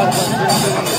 Terima kasih.